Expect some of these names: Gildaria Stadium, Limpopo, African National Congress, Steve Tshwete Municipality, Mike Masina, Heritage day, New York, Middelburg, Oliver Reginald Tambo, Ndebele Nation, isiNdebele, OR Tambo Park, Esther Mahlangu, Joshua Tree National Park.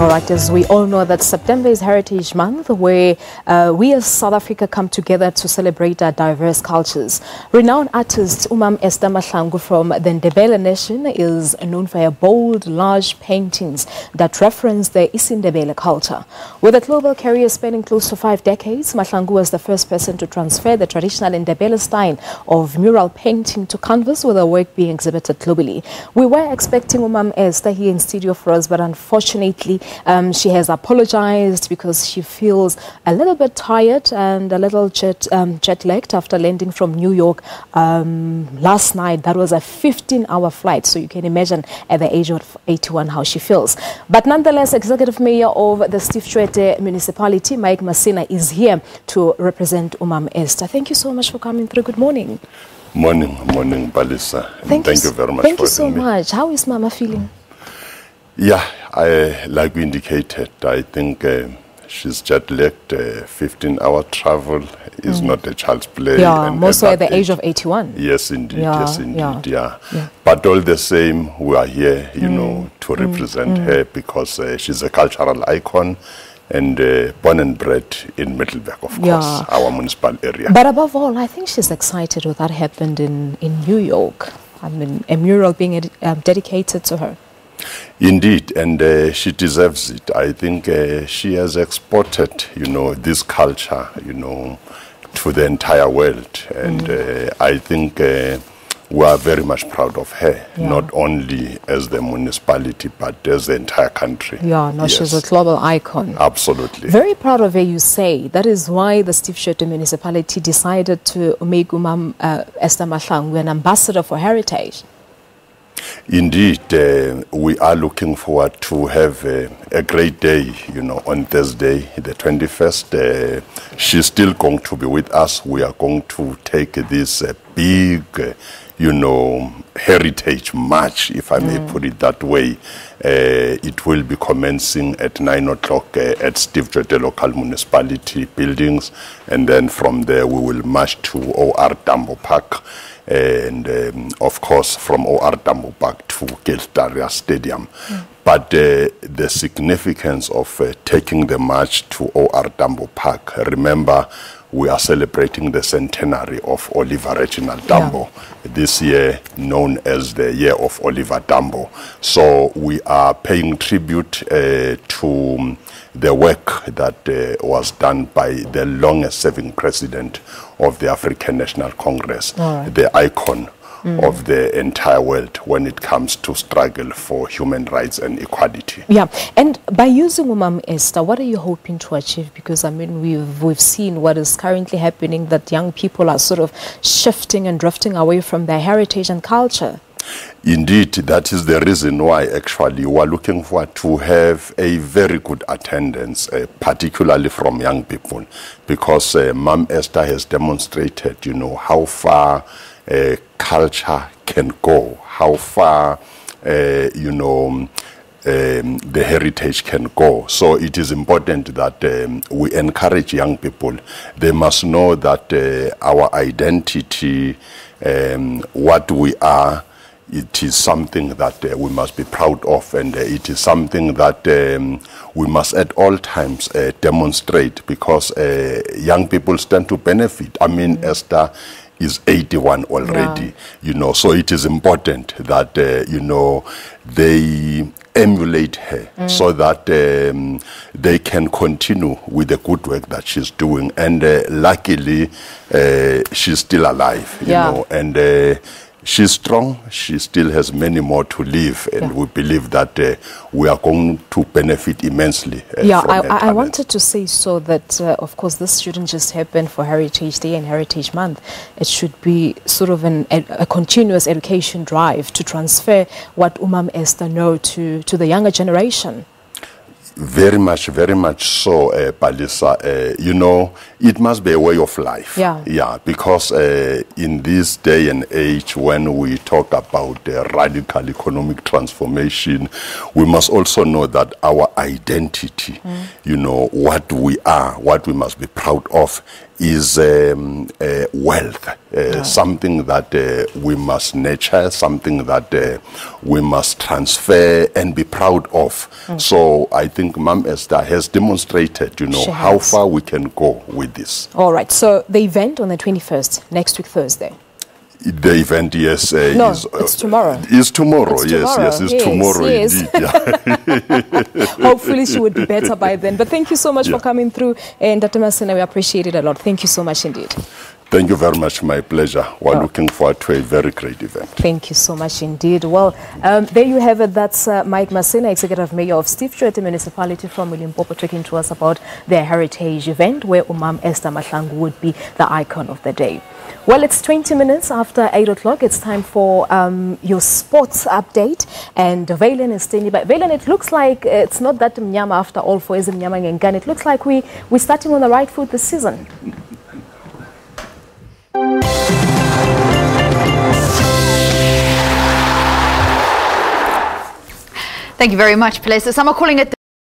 All right, as we all know that September is Heritage Month, where we as South Africa come together to celebrate our diverse cultures. Renowned artist Esther Mahlangu from the Ndebele Nation is known for her bold, large paintings that reference the isiNdebele culture. With a global career spanning close to 5 decades, Mahlangu was the first person to transfer the traditional Ndebele style of mural painting to canvas, with her work being exhibited globally. We were expecting Esther here in studio for us, but unfortunately, she has apologized because she feels a little bit tired and a little jet-lagged after landing from New York last night. That was a 15-hour flight, so you can imagine at the age of 81 how she feels. But nonetheless, Executive Mayor of the Steve Tshwete Municipality, Mike Masina, is here to represent Esther. Thank you so much for coming through. Good morning. Morning, Palisa. Thank you very much for having me. Thank you so much. How is Mama feeling? Yeah, like we indicated, I think she's jet-lagged. 15-hour travel is not a child's play. Yeah, and most at the age of 81. Yes, indeed. Yeah, yes, indeed. Yeah. Yeah. Yeah. But all the same, we are here, you know, to represent her, because she's a cultural icon and born and bred in Middelburg, of course, our municipal area. But above all, I think she's excited with what happened in New York. I mean, a mural being dedicated to her. Indeed, and she deserves it. I think she has exported, you know, this culture, you know, to the entire world. And I think we are very much proud of her, not only as the municipality, but as the entire country. Yeah, no, she's a global icon. Absolutely. Very proud of her, you say. That is why the Steve Tshwete Municipality decided to make Esther Mahlangu an ambassador for heritage. Indeed, we are looking forward to have a great day, you know, on Thursday, the 21st. She's still going to be with us. We are going to take this big, you know, heritage march, if I may put it that way. It will be commencing at 9 o'clock at Steve Tshwete local municipality buildings, and then from there we will march to OR Tambo Park, and of course from OR Tambo Park to Gildaria Stadium. But the significance of taking the march to OR Tambo Park, remember, we are celebrating the centenary of Oliver Reginald Tambo, this year known as the year of Oliver Tambo. So we are paying tribute to the work that was done by the longest-serving president of the African National Congress, the icon of the entire world when it comes to struggle for human rights and equality. Yeah, and by using Esther, what are you hoping to achieve? Because, I mean, we've seen what is currently happening, that young people are sort of shifting and drifting away from their heritage and culture. Indeed, that is the reason why actually we are looking forward to have a very good attendance, particularly from young people, because Esther has demonstrated, you know, how far culture can go, how far, you know, the heritage can go. So it is important that we encourage young people. They must know that our identity, what we are, it is something that we must be proud of, and it is something that we must at all times demonstrate, because young people stand to benefit. I mean, Esther is 81 already, you know, so it is important that, you know, they emulate her so that they can continue with the good work that she's doing. And luckily, she's still alive, you know, and she's strong. She still has many more to live, and we believe that we are going to benefit immensely. From I wanted to say so that, of course, this shouldn't just happen for Heritage Day and Heritage Month. It should be sort of a continuous education drive to transfer what Esther knows to the younger generation. Very much so, Palisa. You know, it must be a way of life. Yeah. Yeah, because in this day and age, when we talk about radical economic transformation, we must also know that our identity, you know, what we are, what we must be proud of, is wealth, something that we must nurture, something that we must transfer and be proud of. Mm. So I think Ma'am Esther has demonstrated, you know, how far we can go with this. All right. So the event on the 21st, next week Thursday. The event, yes, no, is it's tomorrow. It's tomorrow, it's tomorrow. Yes, yes, it's tomorrow indeed. Yeah. Hopefully, she would be better by then. But thank you so much for coming through, and Dr. Masina, we appreciate it a lot. Thank you so much indeed. Thank you very much. My pleasure. We're looking forward to a very great event. Thank you so much indeed. Well, there you have it. That's Mike Masina, Executive Mayor of Steve Tshwete Municipality from Limpopo, talking to us about their heritage event where Ma'am Esther Mahlangu would be the icon of the day. Well, it's 20 minutes after 8 o'clock. It's time for your sports update. And Valen is standing by. Valen, it looks like it's not that mnyama after all for Mnyama Ngengane. It looks like we're starting on the right foot this season. Thank you very much, Palesa. Some are calling it